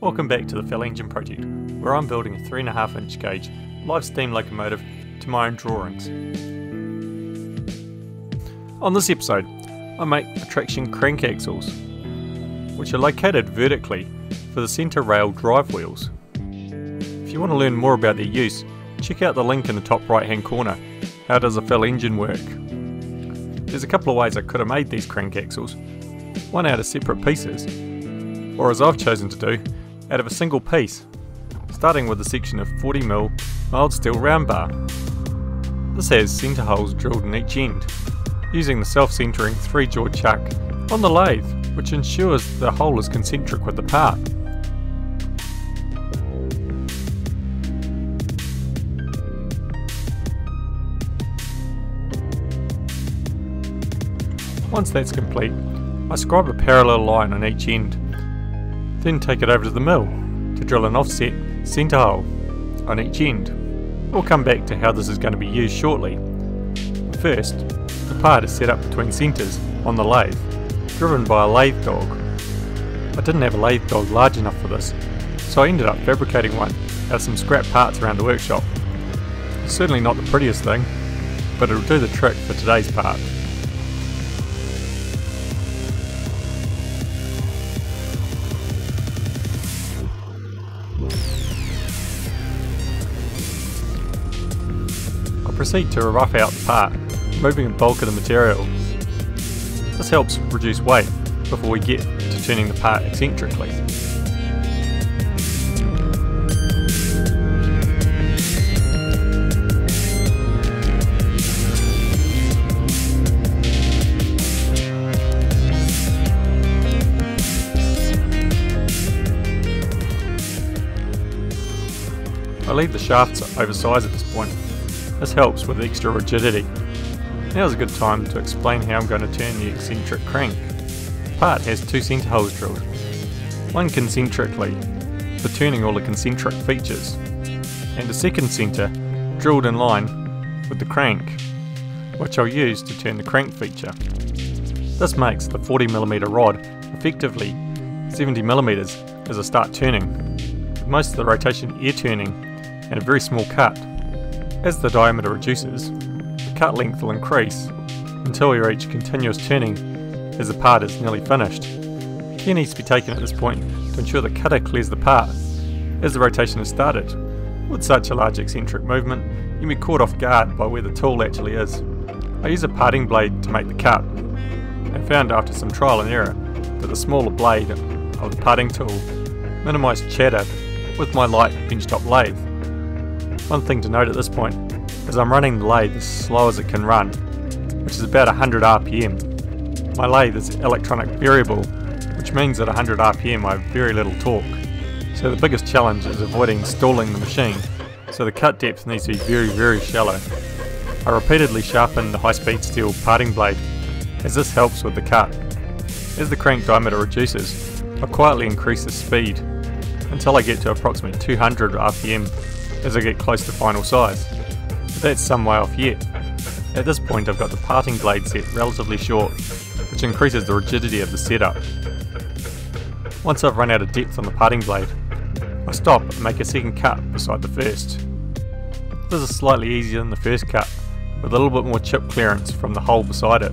Welcome back to the Fell Engine Project, where I'm building a 3.5-inch gauge live steam locomotive to my own drawings. On this episode, I make traction crank axles, which are located vertically for the centre rail drive wheels. If you want to learn more about their use, check out the link in the top right hand corner, How Does a Fell Engine Work? There's a couple of ways I could have made these crank axles, one out of separate pieces, or as I've chosen to do, out of a single piece, starting with a section of 40mm mild steel round bar. This has centre holes drilled in each end, using the self-centering 3-jaw chuck on the lathe, which ensures the hole is concentric with the part. Once that's complete, I scribe a parallel line on each end, then take it over to the mill to drill an offset centre hole on each end. We'll come back to how this is going to be used shortly. First, the part is set up between centres on the lathe, driven by a lathe dog. I didn't have a lathe dog large enough for this, so I ended up fabricating one out of some scrap parts around the workshop. It's certainly not the prettiest thing, but it'll do the trick for today's part. Proceed to rough out the part, removing the bulk of the material. This helps reduce weight before we get to turning the part eccentrically. I leave the shafts oversized at this point. This helps with extra rigidity. Now's a good time to explain how I'm going to turn the eccentric crank. The part has two centre holes drilled, one concentrically for turning all the concentric features, and a second centre drilled in line with the crank, which I'll use to turn the crank feature. This makes the 40mm rod effectively 70mm as I start turning, with most of the rotation air turning and a very small cut. As the diameter reduces, the cut length will increase until we reach continuous turning as the part is nearly finished. Care needs to be taken at this point to ensure the cutter clears the part as the rotation is started. With such a large eccentric movement, you can be caught off guard by where the tool actually is. I use a parting blade to make the cut, and found after some trial and error that the smaller blade of the parting tool minimised chatter with my light benchtop lathe. One thing to note at this point is I'm running the lathe as slow as it can run, which is about 100 RPM. My lathe is electronic variable, which means at 100 RPM I have very little torque. So the biggest challenge is avoiding stalling the machine, so the cut depth needs to be very shallow. I repeatedly sharpen the high-speed steel parting blade, as this helps with the cut. As the crank diameter reduces, I quietly increase the speed until I get to approximately 200 RPM. As I get close to final size, but that's some way off yet. At this point I've got the parting blade set relatively short, which increases the rigidity of the setup. Once I've run out of depth on the parting blade, I stop and make a second cut beside the first. This is slightly easier than the first cut, with a little bit more chip clearance from the hole beside it.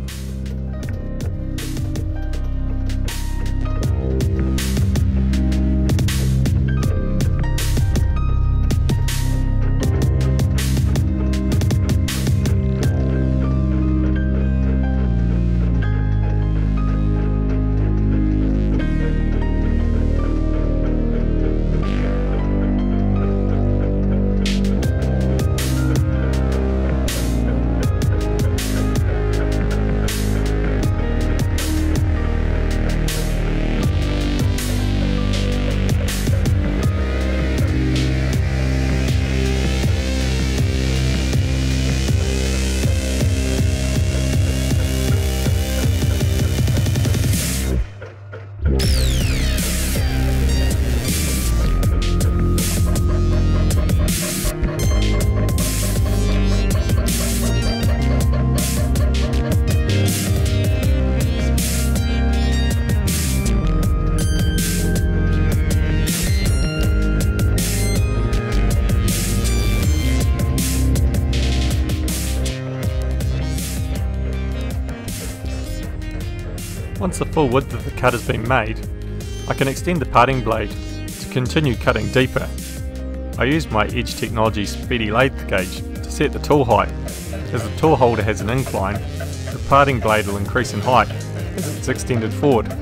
Once the full width of the cut has been made, I can extend the parting blade to continue cutting deeper. I use my Edge Technology Speedy Lathe Gauge to set the tool height. As the tool holder has an incline, the parting blade will increase in height as it's extended forward.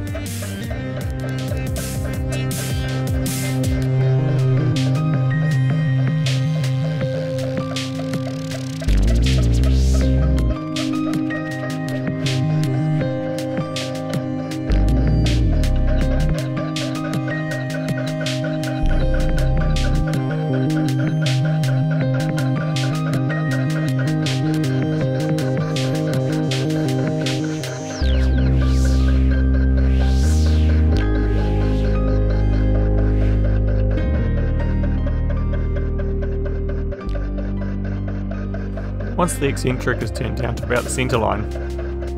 Once the eccentric is turned down to about the centre line,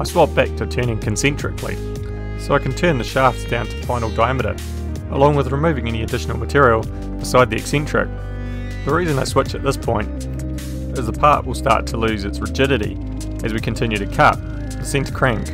I swap back to turning concentrically, so I can turn the shafts down to final diameter, along with removing any additional material beside the eccentric. The reason I switch at this point is the part will start to lose its rigidity as we continue to cut the centre crank.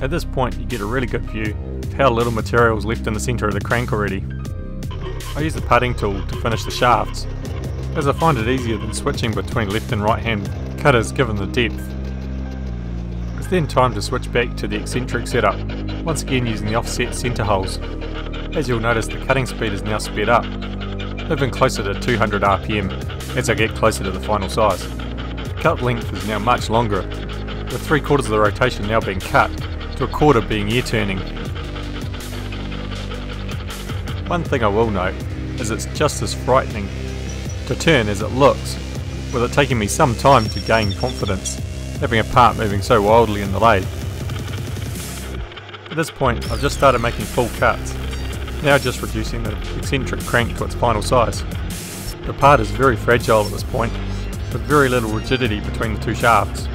At this point you get a really good view of how little material is left in the centre of the crank already. I use the putting tool to finish the shafts, as I find it easier than switching between left and right hand cutters given the depth. It's then time to switch back to the eccentric setup, once again using the offset centre holes. As you'll notice, the cutting speed is now sped up, moving closer to 200 RPM as I get closer to the final size. The cut length is now much longer, with 3/4 of the rotation now being cut, to a quarter being ear turning. One thing I will note is it's just as frightening to turn as it looks, with it taking me some time to gain confidence, having a part moving so wildly in the lathe. At this point I've just started making full cuts, now just reducing the eccentric crank to its final size. The part is very fragile at this point, with very little rigidity between the two shafts.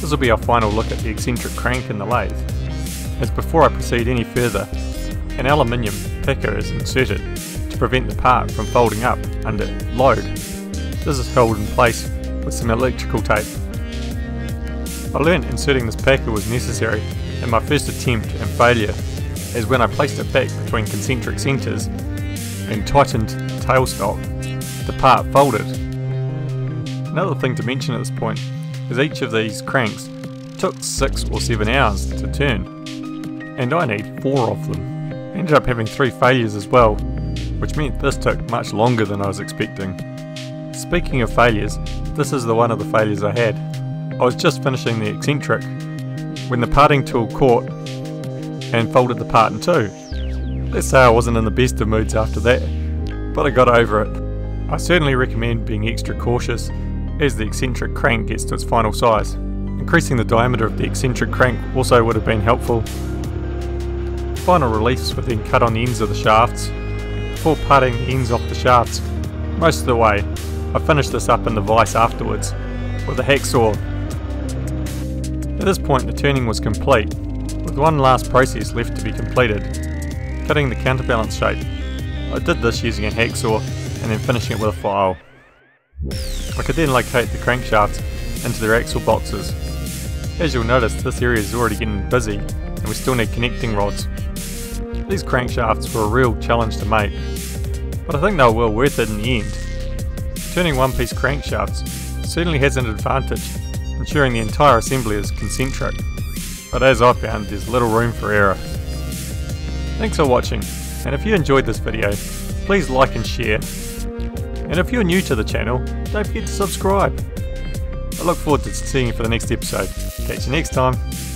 This will be our final look at the eccentric crank in the lathe, as before I proceed any further, an aluminium picker is inserted to prevent the part from folding up under load. This is held in place with some electrical tape. I learned inserting this picker was necessary in my first attempt and failure, as when I placed it back between concentric centres and tightened the tailstock, the part folded. Another thing to mention at this point as each of these cranks took 6 or 7 hours to turn, and I need 4 of them. I ended up having 3 failures as well, which meant this took much longer than I was expecting. Speaking of failures, this is the one of the failures I had. I was just finishing the eccentric when the parting tool caught and folded the part in 2. Let's say I wasn't in the best of moods after that, but I got over it. I certainly recommend being extra cautious as the eccentric crank gets to its final size. Increasing the diameter of the eccentric crank also would have been helpful. Final reliefs were then cut on the ends of the shafts. Before parting the ends off the shafts most of the way, I finished this up in the vise afterwards with a hacksaw. At this point the turning was complete, with one last process left to be completed, cutting the counterbalance shape. I did this using a hacksaw and then finishing it with a file. I could then locate the crankshafts into their axle boxes. As you'll notice, this area is already getting busy and we still need connecting rods. These crankshafts were a real challenge to make, but I think they were well worth it in the end. Turning one piece crankshafts certainly has an advantage, ensuring the entire assembly is concentric, but as I've found, there's little room for error. Thanks for watching, and if you enjoyed this video, please like and share. and if you're new to the channel, don't forget to subscribe. I look forward to seeing you for the next episode. Catch you next time.